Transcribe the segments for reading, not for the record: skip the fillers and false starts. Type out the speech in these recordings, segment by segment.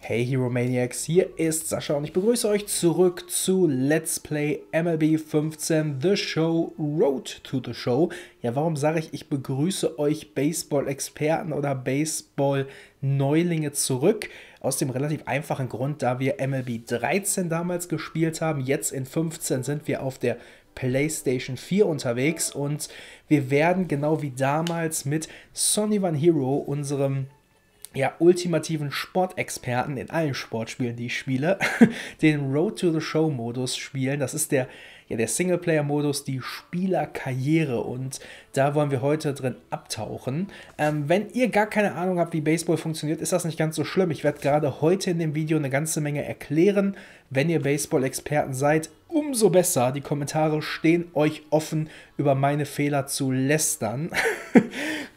Hey Hero Maniacs, hier ist Sascha und ich begrüße euch zurück zu Let's Play MLB 15 The Show, Road to the Show. Ja, warum sage ich, ich begrüße euch Baseball-Experten oder Baseball-Neulinge zurück? Aus dem relativ einfachen Grund, da wir MLB 13 damals gespielt haben, jetzt in 15 sind wir auf der PlayStation 4 unterwegs und wir werden genau wie damals mit Sonny van Hero, unserem ja, ultimativen Sportexperten in allen Sportspielen, die ich spiele, den Road to the Show Modus spielen. Das ist der Singleplayer-Modus, die Spielerkarriere, und da wollen wir heute drin abtauchen. Wenn ihr gar keine Ahnung habt, wie Baseball funktioniert, ist das nicht ganz so schlimm. Ich werde gerade heute in dem Video eine ganze Menge erklären. Wenn ihr Baseball-Experten seid, umso besser. Die Kommentare stehen euch offen, über meine Fehler zu lästern.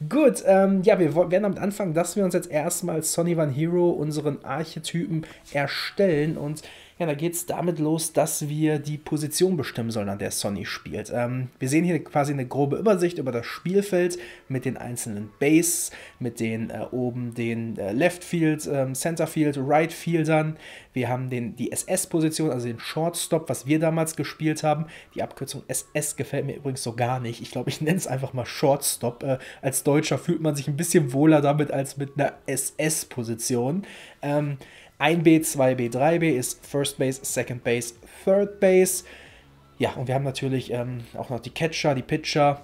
Gut, ja, wir werden damit anfangen, dass wir uns jetzt erstmal Sonny van Hero, unseren Archetypen, erstellen. Und ja, da geht es damit los, dass wir die Position bestimmen sollen, an der Sonny spielt. Wir sehen hier quasi eine grobe Übersicht über das Spielfeld mit den einzelnen Bases, mit den oben den Left Field, Center Field, Right Fieldern. Wir haben die SS-Position, also den Shortstop, was wir damals gespielt haben. Die Abkürzung SS gefällt mir übrigens so gar nicht. Ich glaube, ich nenne es einfach mal Shortstop. Als Deutscher fühlt man sich ein bisschen wohler damit als mit einer SS-Position. 1B, 2B, 3B ist First Base, Second Base, Third Base. Ja, und wir haben natürlich auch noch die Catcher, die Pitcher.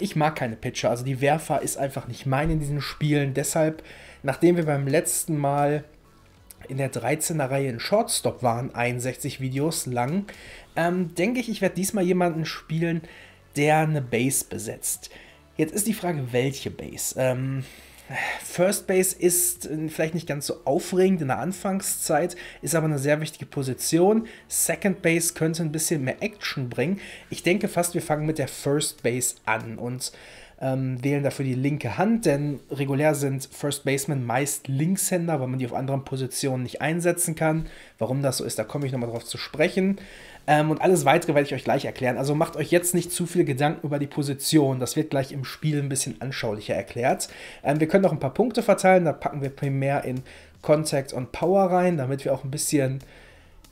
Ich mag keine Pitcher, also die Werfer ist einfach nicht mein in diesen Spielen. Deshalb, nachdem wir beim letzten Mal in der 13er Reihe in Shortstop waren, 61 Videos lang, denke ich, ich werde diesmal jemanden spielen, der eine Base besetzt. Jetzt ist die Frage, welche Base? First Base ist vielleicht nicht ganz so aufregend in der Anfangszeit, ist aber eine sehr wichtige Position. Second Base könnte ein bisschen mehr Action bringen. Ich denke fast, wir fangen mit der First Base an und wählen dafür die linke Hand, denn regulär sind First Basemen meist Linkshänder, weil man die auf anderen Positionen nicht einsetzen kann. Warum das so ist, da komme ich nochmal drauf zu sprechen. Und alles Weitere werde ich euch gleich erklären. Also macht euch jetzt nicht zu viele Gedanken über die Position. Das wird gleich im Spiel ein bisschen anschaulicher erklärt. Wir können noch ein paar Punkte verteilen. Da packen wir primär in Contact und Power rein, damit wir auch ein bisschen,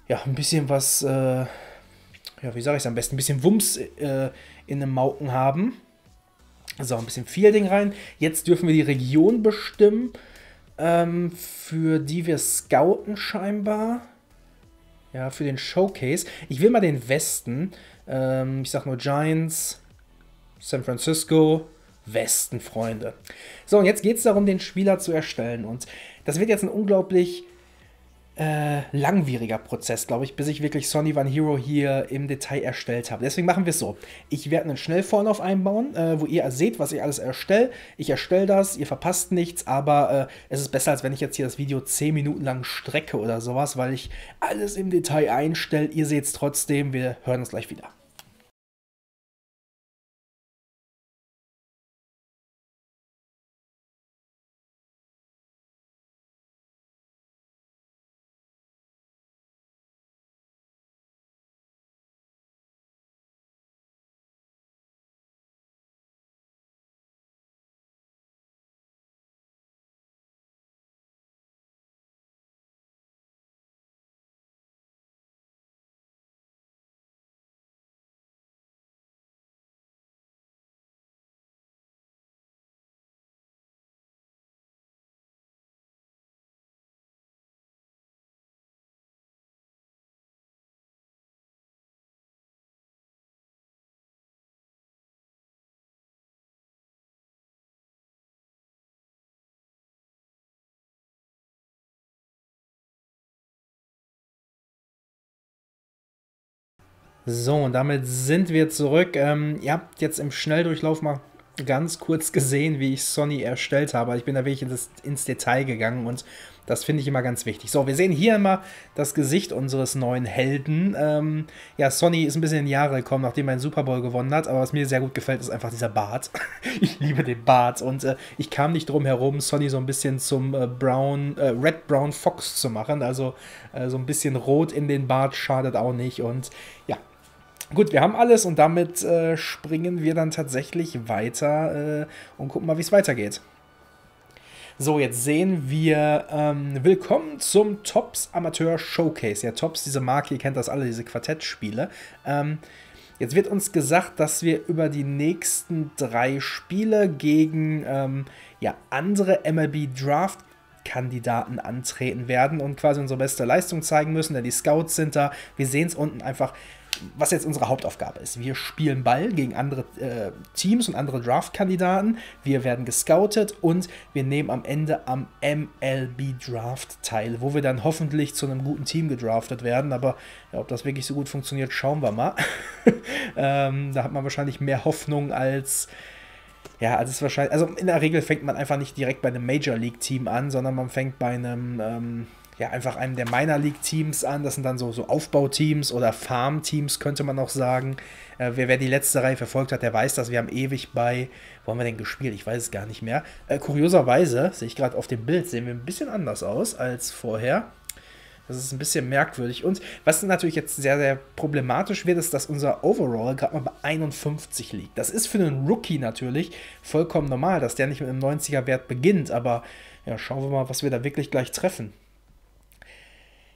ja, was, ja, wie sage ich es am besten, ein bisschen Wumms in den Mauken haben. So, ein bisschen Fielding rein. Jetzt dürfen wir die Region bestimmen, für die wir scouten scheinbar. Ja, für den Showcase. Ich will mal den Westen. Ich sag nur Giants, San Francisco, Westen, Freunde. So, und jetzt geht es darum, den Spieler zu erstellen. Und das wird jetzt ein unglaublich langwieriger Prozess, glaube ich, bis ich wirklich Sonny van Hero hier im Detail erstellt habe. Deswegen machen wir es so. Ich werde einen Schnellvorlauf einbauen, wo ihr seht, was ich alles erstelle. Ich erstelle das, ihr verpasst nichts, aber es ist besser, als wenn ich jetzt hier das Video 10 Minuten lang strecke oder sowas, weil ich alles im Detail einstelle. Ihr seht es trotzdem, wir hören uns gleich wieder. So, und damit sind wir zurück. Ihr habt jetzt im Schnelldurchlauf mal ganz kurz gesehen, wie ich Sonny erstellt habe. Ich bin da wirklich ins Detail gegangen und das finde ich immer ganz wichtig. So, wir sehen hier immer das Gesicht unseres neuen Helden. Ja, Sonny ist ein bisschen in die Jahre gekommen, nachdem er einen Super Bowl gewonnen hat. Aber was mir sehr gut gefällt, ist einfach dieser Bart. Ich liebe den Bart und ich kam nicht drum herum, Sonny so ein bisschen zum Red Brown Fox zu machen. Also so ein bisschen rot in den Bart schadet auch nicht und ja. Gut, wir haben alles und damit springen wir dann tatsächlich weiter und gucken mal, wie es weitergeht. So, jetzt sehen wir, willkommen zum Topps Amateur Showcase. Ja, Topps, diese Marke, ihr kennt das alle, diese Quartettspiele. Jetzt wird uns gesagt, dass wir über die nächsten 3 Spiele gegen ja, andere MLB-Draft-Kandidaten antreten werden und quasi unsere beste Leistung zeigen müssen, denn die Scouts sind da. Wir sehen es unten einfach, was jetzt unsere Hauptaufgabe ist. Wir spielen Ball gegen andere Teams und andere Draft-Kandidaten. Wir werden gescoutet und wir nehmen am Ende am MLB-Draft teil, wo wir dann hoffentlich zu einem guten Team gedraftet werden. Aber ja, ob das wirklich so gut funktioniert, schauen wir mal. Da hat man wahrscheinlich mehr Hoffnung als... Ja, also, in der Regel fängt man einfach nicht direkt bei einem Major-League-Team an, sondern man fängt bei einem... ja, einfach einem der Minor League Teams an. Das sind dann so Aufbauteams oder Farm-Teams, könnte man auch sagen. Wer die letzte Reihe verfolgt hat, der weiß, dass wir haben ewig bei, wo haben wir denn gespielt? Ich weiß es gar nicht mehr. Kurioserweise, sehe ich gerade auf dem Bild, sehen wir ein bisschen anders aus als vorher. Das ist ein bisschen merkwürdig. Und was natürlich jetzt sehr, sehr problematisch wird, ist, dass unser Overall gerade mal bei 51 liegt. Das ist für einen Rookie natürlich vollkommen normal, dass der nicht mit einem 90er-Wert beginnt. Aber ja, schauen wir mal, was wir da wirklich gleich treffen.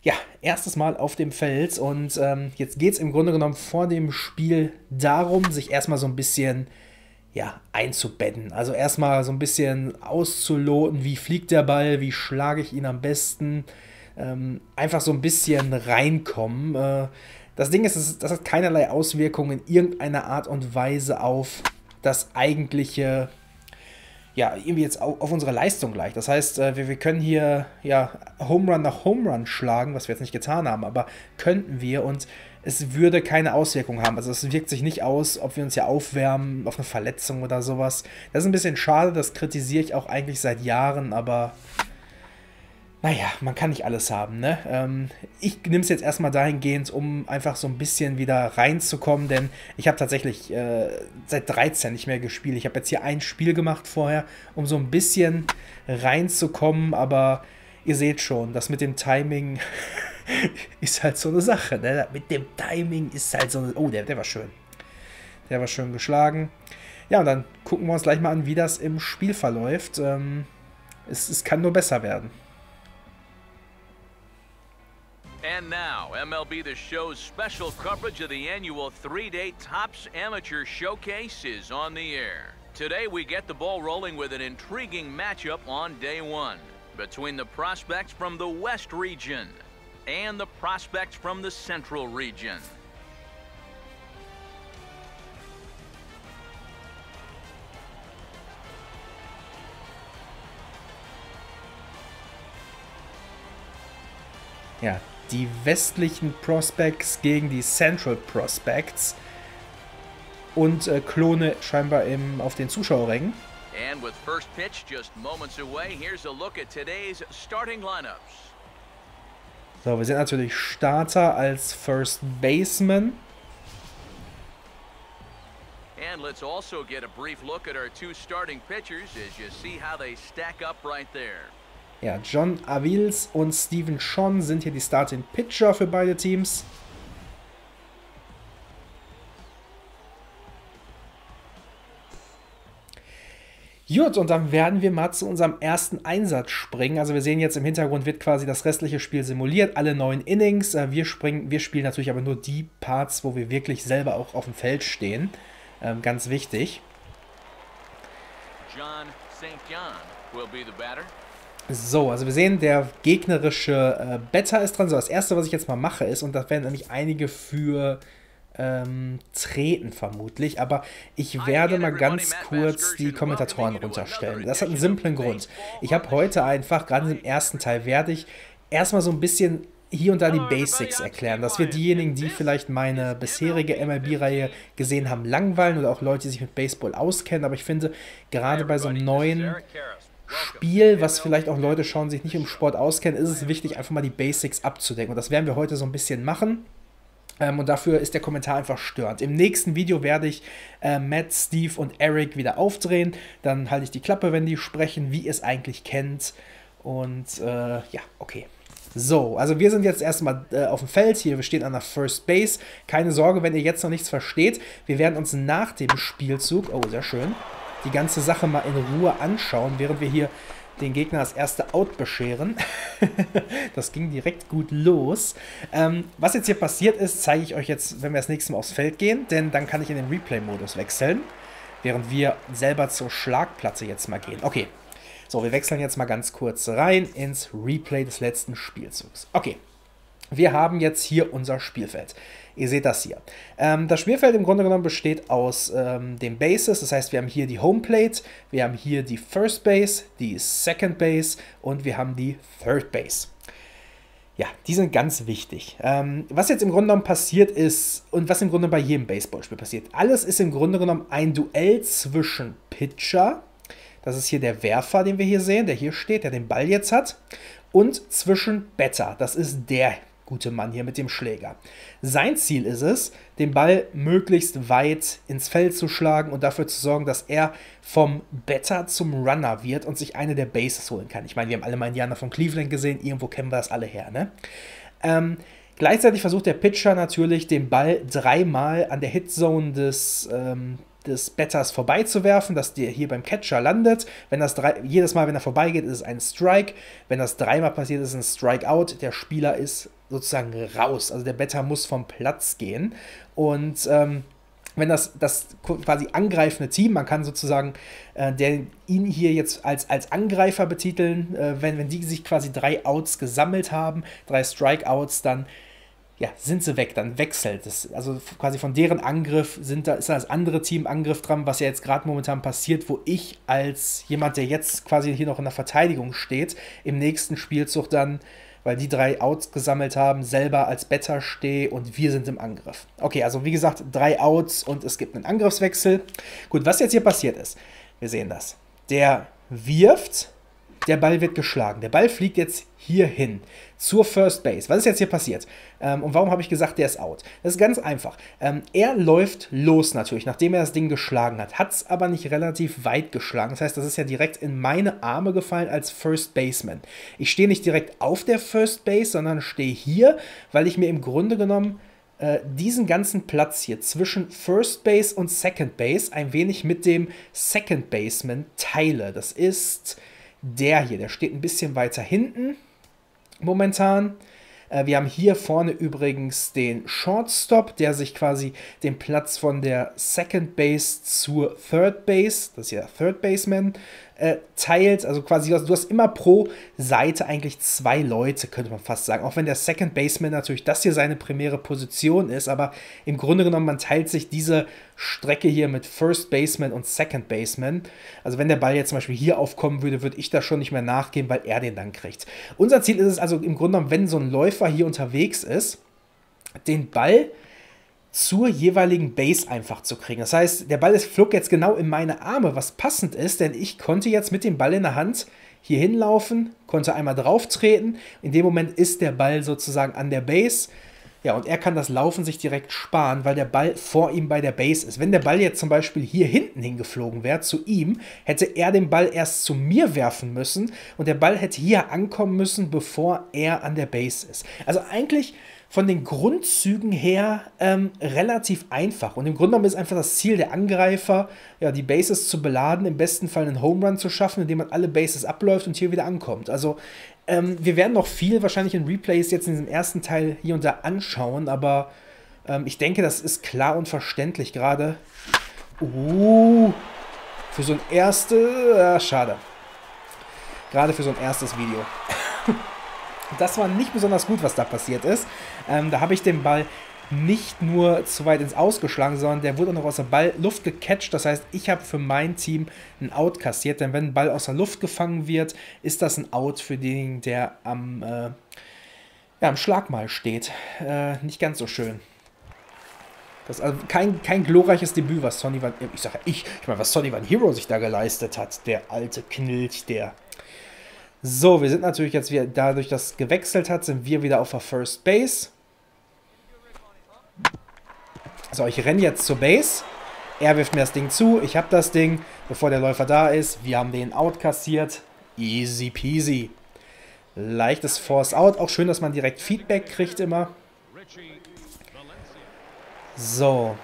Ja, erstes Mal auf dem Feld und jetzt geht es im Grunde genommen vor dem Spiel darum, sich erstmal so ein bisschen ja, einzubetten. Also erstmal so ein bisschen auszuloten, wie fliegt der Ball, wie schlage ich ihn am besten. Einfach so ein bisschen reinkommen. Das Ding ist, das hat keinerlei Auswirkungen in irgendeiner Art und Weise auf das eigentliche... ja, irgendwie jetzt auf unsere Leistung gleich. Das heißt, wir können hier ja Home Run nach Home Run schlagen, was wir jetzt nicht getan haben, aber könnten wir und es würde keine Auswirkung haben. Also es wirkt sich nicht aus, ob wir uns hier aufwärmen, auf eine Verletzung oder sowas. Das ist ein bisschen schade, das kritisiere ich auch eigentlich seit Jahren, aber naja, man kann nicht alles haben, ne? Ich nehme es jetzt erstmal dahingehend, um einfach so ein bisschen wieder reinzukommen, denn ich habe tatsächlich seit 13 nicht mehr gespielt. Ich habe jetzt hier ein Spiel gemacht vorher, um so ein bisschen reinzukommen, aber ihr seht schon, das mit dem Timing ist halt so eine Sache, ne? Mit dem Timing ist halt so eine... Oh, der war schön. Der war schön geschlagen. Ja, und dann gucken wir uns gleich mal an, wie das im Spiel verläuft. Es kann nur besser werden. And now, MLB The Show's special coverage of the annual 3-day Topps Amateur Showcase is on the air. Today we get the ball rolling with an intriguing matchup on day 1 between the prospects from the West region and the prospects from the Central region. Yeah. Die westlichen Prospects gegen die Central Prospects und Klone scheinbar auf den Zuschauerrängen. And with first pitch just moments away, here's a look at today's starting lineups. So, wir sind natürlich Starter als First Baseman. And let's also get a brief look at our 2 starting pitchers as you see how they stack up right there. Ja, John Avils und Steven Sean sind hier die Starting Pitcher für beide Teams. Gut, und dann werden wir mal zu unserem ersten Einsatz springen. Also wir sehen jetzt im Hintergrund wird quasi das restliche Spiel simuliert, alle 9 Innings. Wir spielen natürlich aber nur die Parts, wo wir wirklich selber auch auf dem Feld stehen. Ganz wichtig. John St. John will be the batter. So, also wir sehen, der gegnerische Batter ist dran. So, das erste, was ich jetzt mal mache, ist, und das werden nämlich einige für treten vermutlich, aber ich werde mal ganz kurz die Kommentatoren runterstellen. Das hat einen simplen Grund. Ich habe heute einfach, gerade im ersten Teil, werde ich erstmal so ein bisschen hier und da die Basics erklären, dass wir diejenigen, die vielleicht meine bisherige MLB-Reihe gesehen haben, langweilen oder auch Leute, die sich mit Baseball auskennen, aber ich finde, gerade bei so einem neuen Spiel, was vielleicht auch Leute schauen, sich nicht im Sport auskennen, ist es wichtig, einfach mal die Basics abzudecken. Und das werden wir heute so ein bisschen machen. Und dafür ist der Kommentar einfach störend. Im nächsten Video werde ich Matt, Steve und Eric wieder aufdrehen. Dann halte ich die Klappe, wenn die sprechen, wie ihr es eigentlich kennt. Und ja, okay. So, also wir sind jetzt erstmal auf dem Feld hier, wir stehen an der First Base. Keine Sorge, wenn ihr jetzt noch nichts versteht. Wir werden uns nach dem Spielzug, oh, sehr schön, die ganze Sache mal in Ruhe anschauen, während wir hier den Gegner das erste Out bescheren. Das ging direkt gut los. Was jetzt hier passiert ist, zeige ich euch jetzt, wenn wir das nächste Mal aufs Feld gehen, denn dann kann ich in den Replay-Modus wechseln, während wir selber zur Schlagplatte jetzt mal gehen. Okay, so, wir wechseln jetzt mal ganz kurz rein ins Replay des letzten Spielzugs. Okay, wir haben jetzt hier unser Spielfeld. Ihr seht das hier. Das Spielfeld im Grunde genommen besteht aus den Bases. Das heißt, wir haben hier die Home Plate, wir haben hier die First Base, die Second Base und wir haben die Third Base. Ja, die sind ganz wichtig. Was jetzt im Grunde genommen passiert ist und was im Grunde bei jedem Baseballspiel passiert, alles ist im Grunde genommen ein Duell zwischen Pitcher, das ist hier der Werfer, den wir hier sehen, der hier steht, der den Ball jetzt hat, und zwischen Batter, das ist der gute Mann hier mit dem Schläger. Sein Ziel ist es, den Ball möglichst weit ins Feld zu schlagen und dafür zu sorgen, dass er vom Batter zum Runner wird und sich eine der Bases holen kann. Ich meine, wir haben alle mal Indianer von Cleveland gesehen, irgendwo kennen wir das alle her, ne? Gleichzeitig versucht der Pitcher natürlich, den Ball dreimal an der Hitzone des Batters vorbeizuwerfen, dass der hier beim Catcher landet. Wenn das jedes Mal, wenn er vorbeigeht, ist es ein Strike. Wenn das dreimal passiert, ist es ein Strikeout. Der Spieler ist sozusagen raus. Also der Batter muss vom Platz gehen. Und wenn das quasi angreifende Team, man kann sozusagen ihn hier jetzt als Angreifer betiteln, wenn die sich quasi 3 Outs gesammelt haben, 3 Strikeouts, dann ja, sind sie weg, dann wechselt es. Also quasi von deren Angriff ist da das andere Team Angriff dran, was ja jetzt gerade momentan passiert, wo ich als jemand, der jetzt quasi hier noch in der Verteidigung steht, im nächsten Spielzug dann, weil die 3 Outs gesammelt haben, selber als Batter stehe und wir sind im Angriff. Okay, also wie gesagt, 3 Outs und es gibt einen Angriffswechsel. Gut, was jetzt hier passiert ist, wir sehen das. Der wirft, der Ball wird geschlagen. Der Ball fliegt jetzt hier hin, zur First Base. Was ist jetzt hier passiert? Und warum habe ich gesagt, der ist out? Das ist ganz einfach. Er läuft los natürlich, nachdem er das Ding geschlagen hat. Hat es aber nicht relativ weit geschlagen. Das heißt, das ist ja direkt in meine Arme gefallen als First Baseman. Ich stehe nicht direkt auf der First Base, sondern stehe hier, weil ich mir im Grunde genommen diesen ganzen Platz hier zwischen First Base und Second Base ein wenig mit dem Second Baseman teile. Das ist der hier, der steht ein bisschen weiter hinten momentan. Wir haben hier vorne übrigens den Shortstop, der sich quasi den Platz von der Second Base zur Third Base, das ist ja Third Baseman, teilt. Also quasi, du hast immer pro Seite eigentlich 2 Leute, könnte man fast sagen. Auch wenn der Second Baseman natürlich das hier seine primäre Position ist, aber im Grunde genommen, man teilt sich diese Strecke hier mit First Baseman und Second Baseman. Also wenn der Ball jetzt zum Beispiel hier aufkommen würde, würde ich da schon nicht mehr nachgeben, weil er den dann kriegt. Unser Ziel ist es also im Grunde genommen, wenn so ein Läufer hier unterwegs ist, den Ball zur jeweiligen Base einfach zu kriegen. Das heißt, der Ball flog jetzt genau in meine Arme, was passend ist, denn ich konnte jetzt mit dem Ball in der Hand hier hinlaufen, konnte einmal drauf treten. In dem Moment ist der Ball sozusagen an der Base. Ja, und er kann das Laufen sich direkt sparen, weil der Ball vor ihm bei der Base ist. Wenn der Ball jetzt zum Beispiel hier hinten hingeflogen wäre, zu ihm, hätte er den Ball erst zu mir werfen müssen und der Ball hätte hier ankommen müssen, bevor er an der Base ist. Also eigentlich von den Grundzügen her relativ einfach. Und im Grunde genommen ist einfach das Ziel der Angreifer, ja, die Bases zu beladen, im besten Fall einen Home Run zu schaffen, indem man alle Bases abläuft und hier wieder ankommt. Also wir werden noch viel wahrscheinlich in Replays jetzt in diesem ersten Teil hier und da anschauen, aber ich denke, das ist klar und verständlich gerade. Für so ein erstes... schade. Gerade für so ein erstes Video. Das war nicht besonders gut, was da passiert ist. Da habe ich den Ball nicht nur zu weit ins Ausgeschlagen, sondern der wurde auch noch aus der Luft gecatcht. Das heißt, ich habe für mein Team ein Out kassiert, denn wenn ein Ball aus der Luft gefangen wird, ist das ein Out für den, der am Schlagmal steht. Nicht ganz so schön. Das ist also kein glorreiches Debüt, was Sonny van... was Sonny van Hero sich da geleistet hat. Der alte Knilch, der... So, wir sind natürlich jetzt wieder... Dadurch, dass es gewechselt hat, sind wir wieder auf der First Base. So, ich renne jetzt zur Base. Er wirft mir das Ding zu. Ich habe das Ding, bevor der Läufer da ist. Wir haben den Out kassiert. Easy peasy. Leichtes Force Out. Auch schön, dass man direkt Feedback kriegt immer. So.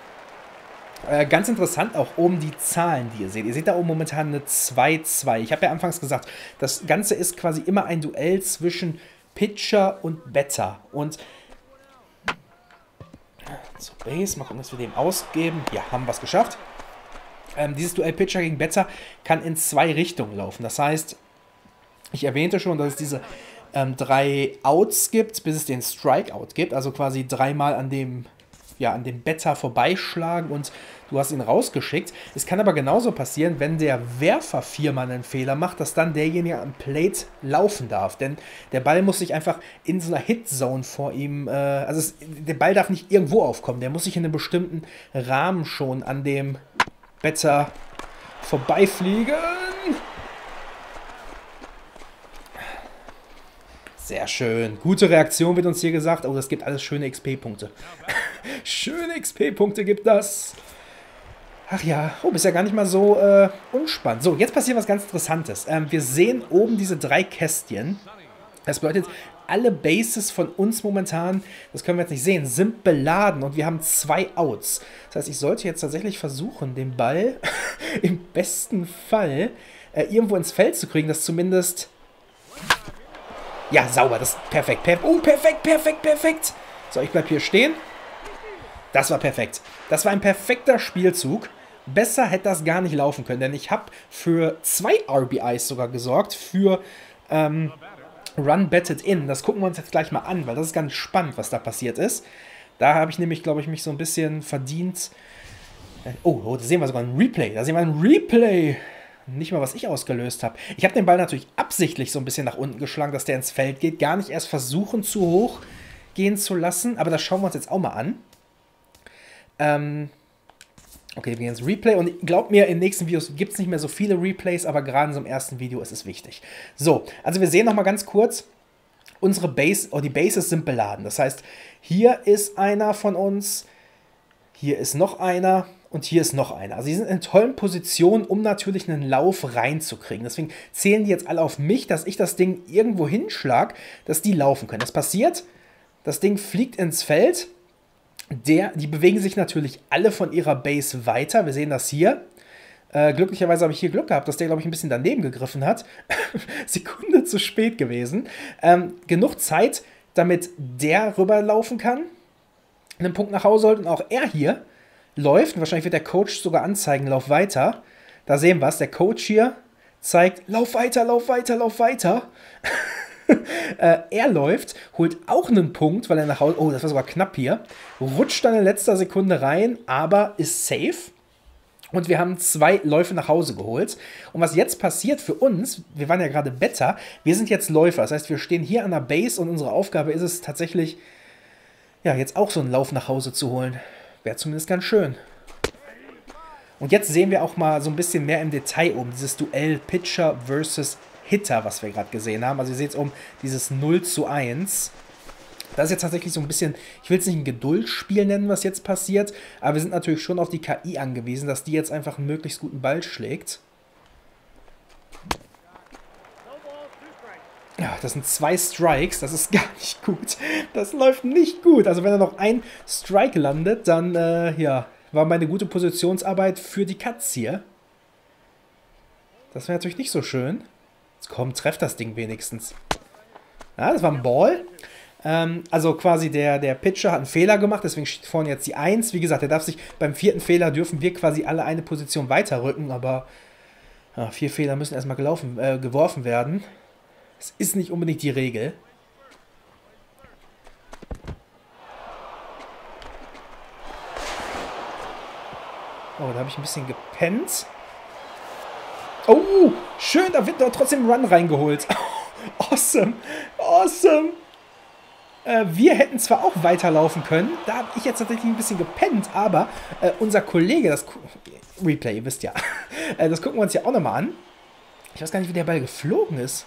Ganz interessant auch oben die Zahlen, die ihr seht. Ihr seht da oben momentan eine 2-2. Ich habe ja anfangs gesagt, das Ganze ist quasi immer ein Duell zwischen Pitcher und Batter. Und zur Base, mal gucken, dass wir dem ausgeben. Ja, haben wir es geschafft. Dieses Duell Pitcher gegen Batter kann in zwei Richtungen laufen. Das heißt, ich erwähnte schon, dass es diese drei Outs gibt, bis es den Strikeout gibt. Also quasi dreimal an dem, ja, an dem Batter vorbeischlagen und du hast ihn rausgeschickt. Es kann aber genauso passieren, wenn der Werfer viermal einen Fehler macht, dass dann derjenige am Plate laufen darf. Denn der Ball muss sich einfach in so einer Hitzone vor ihm, also der Ball darf nicht irgendwo aufkommen, der muss sich in einem bestimmten Rahmen schon an dem Batter vorbeifliegen. Sehr schön. Gute Reaktion wird uns hier gesagt. Oh, das gibt alles schöne XP-Punkte. Schöne XP-Punkte gibt das. Ach ja, oh, ist ja gar nicht mal so unspannend. So, jetzt passiert was ganz Interessantes. Wir sehen oben diese drei Kästchen. Das bedeutet, alle Bases von uns momentan, das können wir jetzt nicht sehen, sind beladen und wir haben zwei Outs. Das heißt, ich sollte jetzt tatsächlich versuchen, den Ball im besten Fall irgendwo ins Feld zu kriegen, dass zumindest... Ja, sauber, das ist perfekt. Oh, perfekt, perfekt, perfekt. So, ich bleib hier stehen. Das war perfekt. Das war ein perfekter Spielzug. Besser hätte das gar nicht laufen können, denn ich habe für 2 RBIs sogar gesorgt, für Run Batted In. Das gucken wir uns jetzt gleich mal an, weil das ist ganz spannend, was da passiert ist. Da habe ich nämlich, glaube ich, mich so ein bisschen verdient. Oh, da sehen wir sogar ein Replay. Da sehen wir ein Replay. Nicht mal, was ich ausgelöst habe. Ich habe den Ball natürlich absichtlich so ein bisschen nach unten geschlagen, dass der ins Feld geht. Gar nicht erst versuchen, zu hoch gehen zu lassen. Aber das schauen wir uns jetzt auch mal an. Okay, wir gehen ins Replay. Und glaubt mir, in den nächsten Videos gibt es nicht mehr so viele Replays, aber gerade in so einem ersten Video ist es wichtig. So, also wir sehen nochmal ganz kurz, unsere Base, die Bases sind beladen. Das heißt, hier ist einer von uns, hier ist noch einer und hier ist noch einer. Also die sind in tollen Positionen, um natürlich einen Lauf reinzukriegen. Deswegen zählen die jetzt alle auf mich, dass ich das Ding irgendwo hinschlag, dass die laufen können. Das passiert, das Ding fliegt ins Feld. Die bewegen sich natürlich alle von ihrer Base weiter. Wir sehen das hier. Glücklicherweise habe ich hier Glück gehabt, dass der, glaube ich, ein bisschen daneben gegriffen hat. Sekunde zu spät gewesen. Genug Zeit, damit der rüberlaufen kann, einen Punkt nach Hause holt und auch er hier läuft. Und wahrscheinlich wird der Coach sogar anzeigen, lauf weiter. Da sehen wir es. Der Coach hier zeigt, lauf weiter, lauf weiter, lauf weiter. Er läuft, holt auch einen Punkt, weil er nach Hause... Oh, das war sogar knapp hier. Rutscht dann in letzter Sekunde rein, aber ist safe. Und wir haben 2 Läufe nach Hause geholt. Und was jetzt passiert für uns, wir waren ja gerade Batter, wir sind jetzt Läufer. Das heißt, wir stehen hier an der Base und unsere Aufgabe ist es tatsächlich, ja, jetzt auch so einen Lauf nach Hause zu holen. Wäre zumindest ganz schön. Und jetzt sehen wir auch mal so ein bisschen mehr im Detail um dieses Duell Pitcher versus Hitter, was wir gerade gesehen haben. Also ihr seht es um dieses 0:1. Das ist jetzt tatsächlich so ein bisschen, ich will es nicht ein Geduldsspiel nennen, was jetzt passiert, aber wir sind natürlich schon auf die KI angewiesen, dass die jetzt einfach einen möglichst guten Ball schlägt. Ja, das sind 2 Strikes, das ist gar nicht gut. Das läuft nicht gut. Also wenn da noch ein Strike landet, dann ja, war meine gute Positionsarbeit für die Katz hier. Das wäre natürlich nicht so schön. Komm, treff das Ding wenigstens. Ja, das war ein Ball. Also quasi der Pitcher hat einen Fehler gemacht, deswegen steht vorne jetzt die 1. Wie gesagt, der darf sich beim 4. Fehler dürfen wir quasi alle eine Position weiterrücken, aber ja, 4 Fehler müssen erstmal geworfen werden. Das ist nicht unbedingt die Regel. Oh, da habe ich ein bisschen gepennt. Oh, schön, da wird doch trotzdem Run reingeholt. Awesome, awesome. Wir hätten zwar auch weiterlaufen können, da habe ich jetzt tatsächlich ein bisschen gepennt, aber unser Kollege, das Replay, ihr wisst ja, das gucken wir uns ja auch nochmal an. Ich weiß gar nicht, wie der Ball geflogen ist.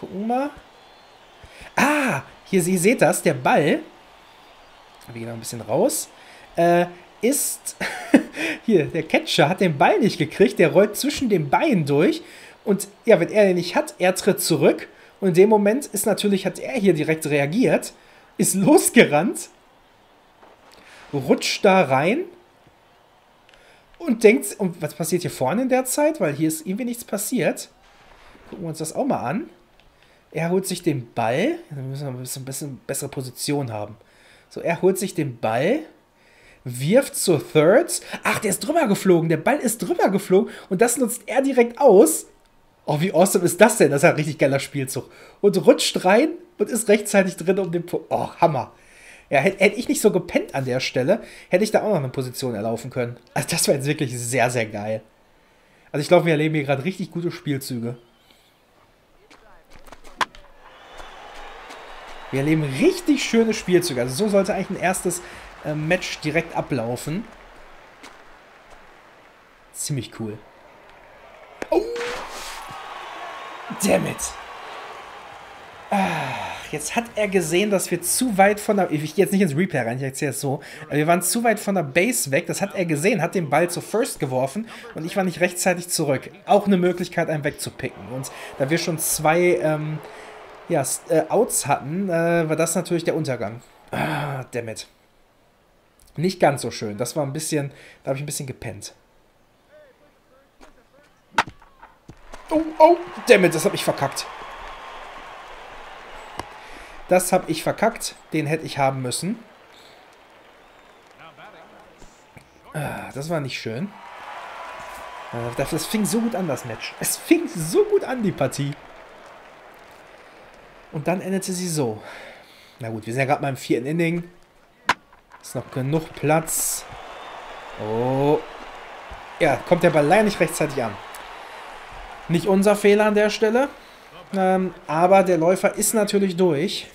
Gucken wir mal. Ah, hier, ihr seht das, der Ball, wir gehen noch ein bisschen raus, ist... Hier, der Catcher hat den Ball nicht gekriegt, der rollt zwischen den Beinen durch und ja, wenn er den nicht hat, er tritt zurück und in dem Moment ist natürlich, hat er hier direkt reagiert, ist losgerannt, rutscht da rein und denkt, und was passiert hier vorne in der Zeit? Weil hier ist irgendwie nichts passiert. Gucken wir uns das auch mal an. Er holt sich den Ball. Dann müssen wir ein bisschen bessere Position haben. So, er holt sich den Ball, wirft zur Thirds. Ach, der ist drüber geflogen. Der Ball ist drüber geflogen und das nutzt er direkt aus. Oh, wie awesome ist das denn? Das ist ein richtig geiler Spielzug. Und rutscht rein und ist rechtzeitig drin um den Punkt. Oh, Hammer. Ja, hätte ich nicht so gepennt an der Stelle, hätte ich da auch noch eine Position erlaufen können. Also das war jetzt wirklich sehr, sehr geil. Also ich glaube, wir erleben hier gerade richtig gute Spielzüge. Wir erleben richtig schöne Spielzüge. Also so sollte eigentlich ein erstes Match direkt ablaufen. Ziemlich cool. Oh! Damn it! Ach, jetzt hat er gesehen, dass wir zu weit von der... Ich gehe jetzt nicht ins Replay rein, ich erzähle es so. Aber wir waren zu weit von der Base weg. Das hat er gesehen, hat den Ball zur First geworfen und ich war nicht rechtzeitig zurück. Auch eine Möglichkeit, einen wegzupicken. Und da wir schon zwei... ja, Outs hatten, war das natürlich der Untergang. Ah, dammit. Nicht ganz so schön. Das war ein bisschen, da habe ich ein bisschen gepennt. Oh, oh, dammit, das habe ich verkackt. Das habe ich verkackt. Den hätte ich haben müssen. Ah, das war nicht schön. Das fing so gut an, das Match. Es fing so gut an, die Partie. Und dann endete sie so. Na gut, wir sind ja gerade mal im 4. Inning. Ist noch genug Platz. Oh. Ja, kommt der Ball leider nicht rechtzeitig an. Nicht unser Fehler an der Stelle. Aber der Läufer ist natürlich durch.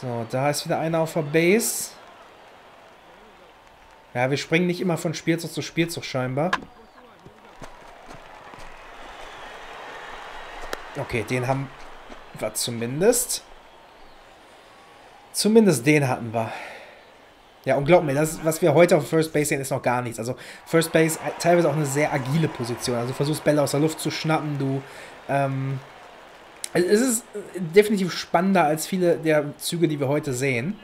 So, da ist wieder einer auf der Base. Ja, wir springen nicht immer von Spielzug zu Spielzug scheinbar. Okay, den haben wir zumindest. Zumindest den hatten wir. Ja, und glaub mir, das, was wir heute auf First Base sehen, ist noch gar nichts. Also First Base teilweise auch eine sehr agile Position. Also du versuchst Bälle aus der Luft zu schnappen, du. Also es ist definitiv spannender als viele der Züge, die wir heute sehen.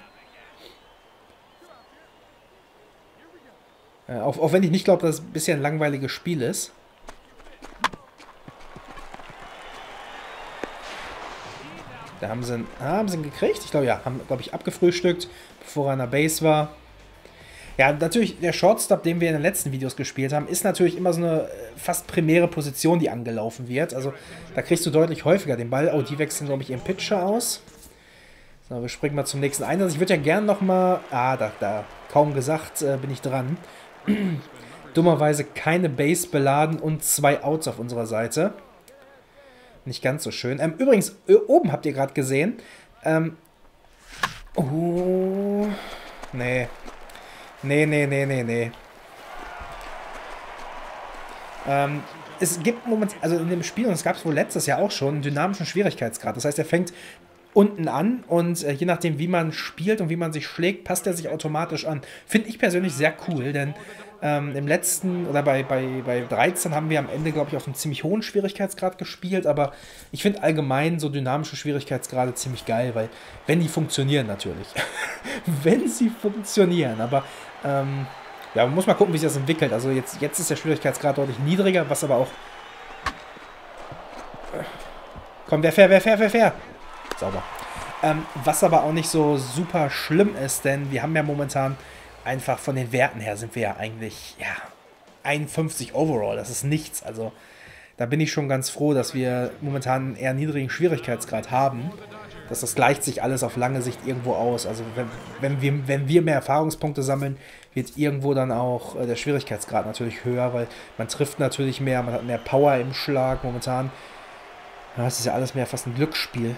Auch wenn ich nicht glaube, dass es ein bisschen ein langweiliges Spiel ist. Da haben sie ihn gekriegt. Ich glaube, ja, haben, glaube ich, abgefrühstückt, bevor er an der Base war. Ja, natürlich, der Shortstop, den wir in den letzten Videos gespielt haben, ist natürlich immer so eine fast primäre Position, die angelaufen wird. Also, da kriegst du deutlich häufiger den Ball. Oh, die wechseln, glaube ich, ihren Pitcher aus. So, wir springen mal zum nächsten Einsatz. Ich würde ja gerne nochmal... Ah, da, kaum gesagt, bin ich dran. Dummerweise keine Base beladen und 2 Outs auf unserer Seite. Nicht ganz so schön. Übrigens, oben habt ihr gerade gesehen. Oh. Nee. Nee. Es gibt momentan, also in dem Spiel, und es gab es wohl letztes Jahr auch schon, einen dynamischen Schwierigkeitsgrad. Das heißt, er fängt unten an und je nachdem, wie man spielt und wie man sich schlägt, passt er sich automatisch an. Finde ich persönlich sehr cool, denn im letzten, oder bei 13 haben wir am Ende, glaube ich, auf einem ziemlich hohen Schwierigkeitsgrad gespielt, aber ich finde allgemein so dynamische Schwierigkeitsgrade ziemlich geil, weil, wenn die funktionieren natürlich. Wenn sie funktionieren, aber ja, man muss mal gucken, wie sich das entwickelt. Also jetzt ist der Schwierigkeitsgrad deutlich niedriger, was aber auch... Komm, wer fair. Sauber. Was aber auch nicht so super schlimm ist, denn wir haben ja momentan... Einfach von den Werten her sind wir ja eigentlich, ja, 51 overall, das ist nichts. Also da bin ich schon ganz froh, dass wir momentan einen eher niedrigen Schwierigkeitsgrad haben. Das gleicht sich alles auf lange Sicht irgendwo aus. Also wenn wir mehr Erfahrungspunkte sammeln, wird irgendwo dann auch der Schwierigkeitsgrad natürlich höher, weil man trifft natürlich mehr, man hat mehr Power im Schlag momentan. Ja, das ist ja alles mehr fast ein Glücksspiel.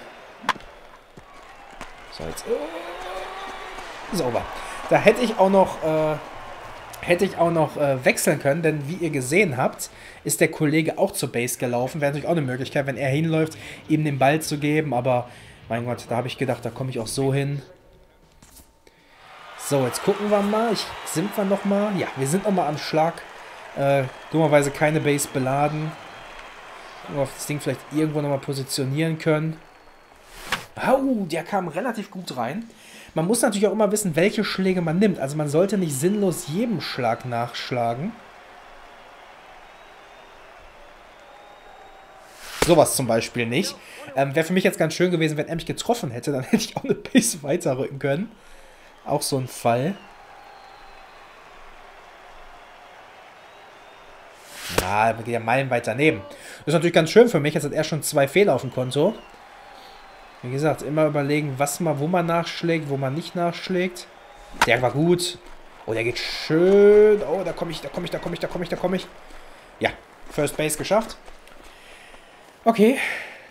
So, jetzt... Sauber. Da hätte ich auch noch wechseln können, denn wie ihr gesehen habt, ist der Kollege auch zur Base gelaufen. Wäre natürlich auch eine Möglichkeit, wenn er hinläuft, ihm den Ball zu geben. Aber, mein Gott, da habe ich gedacht, da komme ich auch so hin. So, jetzt gucken wir mal. Sind wir nochmal? Ja, wir sind nochmal am Schlag. Dummerweise keine Base beladen. Nur auf das Ding vielleicht irgendwo nochmal positionieren können. Oh, der kam relativ gut rein. Man muss natürlich auch immer wissen, welche Schläge man nimmt. Also man sollte nicht sinnlos jedem Schlag nachschlagen. Sowas zum Beispiel nicht. Wäre für mich jetzt ganz schön gewesen, wenn er mich getroffen hätte. Dann hätte ich auch eine Base weiterrücken können. Auch so ein Fall. Ja, geht ja meilenweit daneben. Das ist natürlich ganz schön für mich. Jetzt hat er schon 2 Fehler auf dem Konto. Wie gesagt, immer überlegen, wo man nachschlägt, wo man nicht nachschlägt. Der war gut. Oh, der geht schön. Oh, da komme ich. Ja, First Base geschafft. Okay,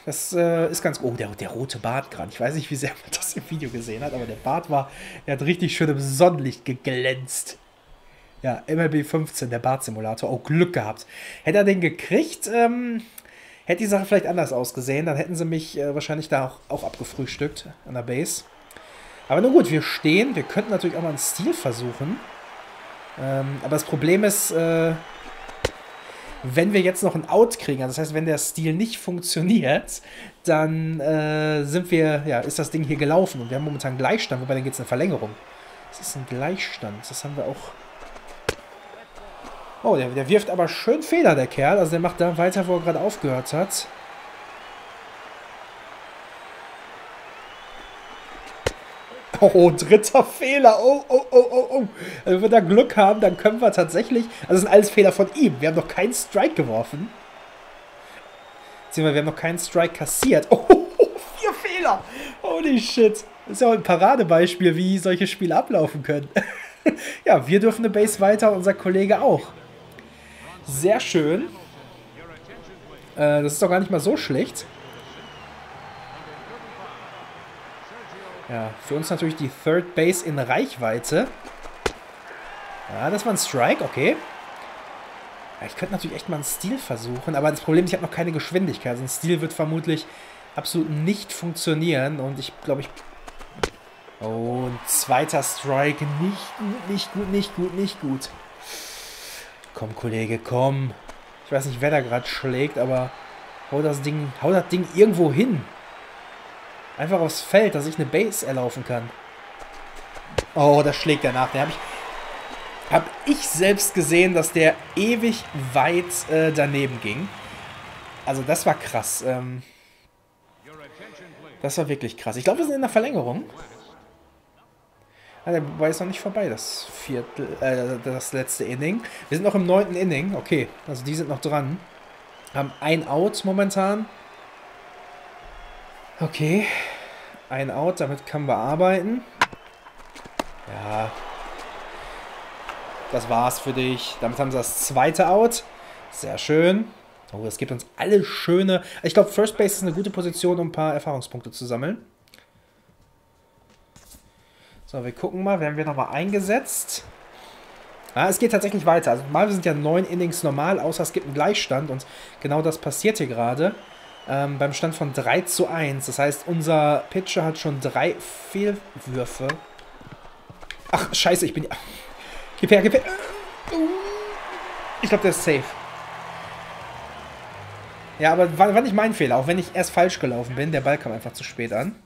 das ist ganz... Oh, der rote Bart gerade. Ich weiß nicht, wie sehr man das im Video gesehen hat, aber der Bart war... Der hat richtig schön im Sonnenlicht geglänzt. Ja, MLB 15, der Bart-Simulator. Oh, Glück gehabt. Hätte er den gekriegt, hätte die Sache vielleicht anders ausgesehen. Dann hätten sie mich wahrscheinlich da auch abgefrühstückt an der Base. Aber nun gut, wir stehen. Wir könnten natürlich auch mal einen Steal versuchen. Aber das Problem ist... Wenn wir jetzt noch ein Out kriegen, also das heißt, wenn der Steal nicht funktioniert, dann ist das Ding hier gelaufen. Und wir haben momentan einen Gleichstand, wobei dann geht es eine Verlängerung. Das ist ein Gleichstand, das haben wir auch... Oh, der wirft aber schön Fehler, der Kerl. Also der macht da weiter, wo er gerade aufgehört hat. Oh, dritter Fehler. Oh. Also wenn wir da Glück haben, dann können wir tatsächlich... Also das sind alles Fehler von ihm. Wir haben noch keinen Strike geworfen. Sehen wir, wir haben noch keinen Strike kassiert. Oh, 4 Fehler. Holy shit. Das ist ja auch ein Paradebeispiel, wie solche Spiele ablaufen können. Ja, wir dürfen eine Base weiter, unser Kollege auch. Sehr schön. Das ist doch gar nicht mal so schlecht. Ja, für uns natürlich die Third Base in Reichweite. Ja, das war ein Strike, okay. Ja, ich könnte natürlich echt mal einen Steal versuchen, aber das Problem ist, ich habe noch keine Geschwindigkeit. Also ein Steal wird vermutlich absolut nicht funktionieren und ich glaube, ich... Oh, ein zweiter Strike. Nicht gut. Komm, Kollege, komm. Ich weiß nicht, wer da gerade schlägt, aber hau das Ding irgendwo hin. Einfach aufs Feld, dass ich eine Base erlaufen kann. Oh, das schlägt er nach. Der hab ich selbst gesehen, dass der ewig weit daneben ging. Also das war krass. Das war wirklich krass. Ich glaube, wir sind in der Verlängerung. Der Ball ist noch nicht vorbei, das letzte Inning. Wir sind noch im 9. Inning. Okay, also die sind noch dran. Haben ein Out momentan. Okay, ein Out, damit kann man arbeiten. Ja, das war's für dich. Damit haben sie das zweite Out. Sehr schön. Oh, das gibt uns alle schöne... Ich glaube, First Base ist eine gute Position, um ein paar Erfahrungspunkte zu sammeln. So, wir gucken mal. Werden wir nochmal eingesetzt? Ah, es geht tatsächlich weiter. Also mal sind ja 9 Innings normal, außer es gibt einen Gleichstand. Und genau das passiert hier gerade. Beim Stand von 3:1. Das heißt, unser Pitcher hat schon 3 Fehlwürfe. Ach, scheiße, ich bin... Gib her, gib her. Ich glaube, der ist safe. Ja, aber war nicht mein Fehler, auch wenn ich erst falsch gelaufen bin. Der Ball kam einfach zu spät an.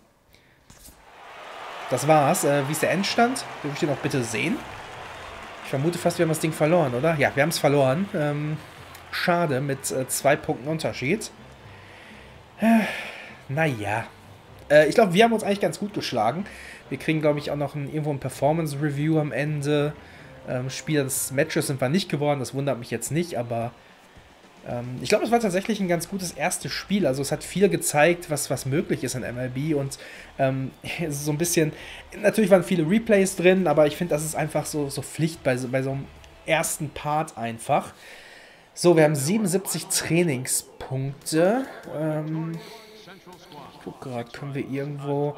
Das war's. Wie ist der Endstand? Will ich den auch bitte sehen? Ich vermute fast, wir haben das Ding verloren, oder? Ja, wir haben es verloren. Schade, mit 2 Punkten Unterschied. Naja. Ich glaube, wir haben uns eigentlich ganz gut geschlagen. Wir kriegen, glaube ich, auch noch irgendwo ein Performance-Review am Ende. Spieler des Matches sind wir nicht geworden. Das wundert mich jetzt nicht, aber ich glaube, es war tatsächlich ein ganz gutes erstes Spiel. Also es hat viel gezeigt, was möglich ist in MLB. Und so ein bisschen... Natürlich waren viele Replays drin, aber ich finde, das ist einfach so Pflicht bei so einem ersten Part einfach. So, wir haben 77 Trainingspunkte. Ich gucke gerade, können wir irgendwo...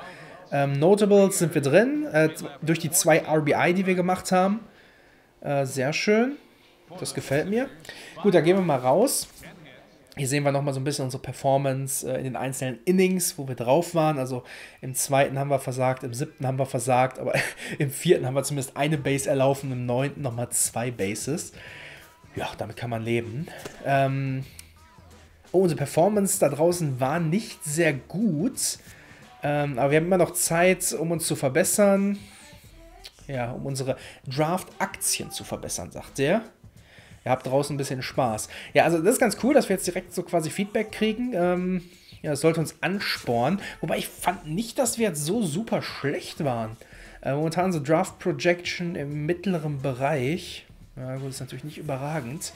Notables sind wir drin, durch die 2 RBI, die wir gemacht haben. Sehr schön, das gefällt mir. Gut, da gehen wir mal raus. Hier sehen wir nochmal so ein bisschen unsere Performance in den einzelnen Innings, wo wir drauf waren. Also im 2. haben wir versagt, im 7. haben wir versagt, aber im 4. haben wir zumindest eine Base erlaufen, im 9. nochmal 2 Bases. Ja, damit kann man leben. Unsere Performance da draußen war nicht sehr gut. Aber wir haben immer noch Zeit, um uns zu verbessern. Ja, um unsere Draft-Aktien zu verbessern, sagt er. Ihr habt draußen ein bisschen Spaß. Ja, also das ist ganz cool, dass wir jetzt direkt so quasi Feedback kriegen. Ja, das sollte uns anspornen. Wobei ich fand nicht, dass wir jetzt so super schlecht waren. Momentan so Draft Projection im mittleren Bereich. Ja, gut, ist natürlich nicht überragend.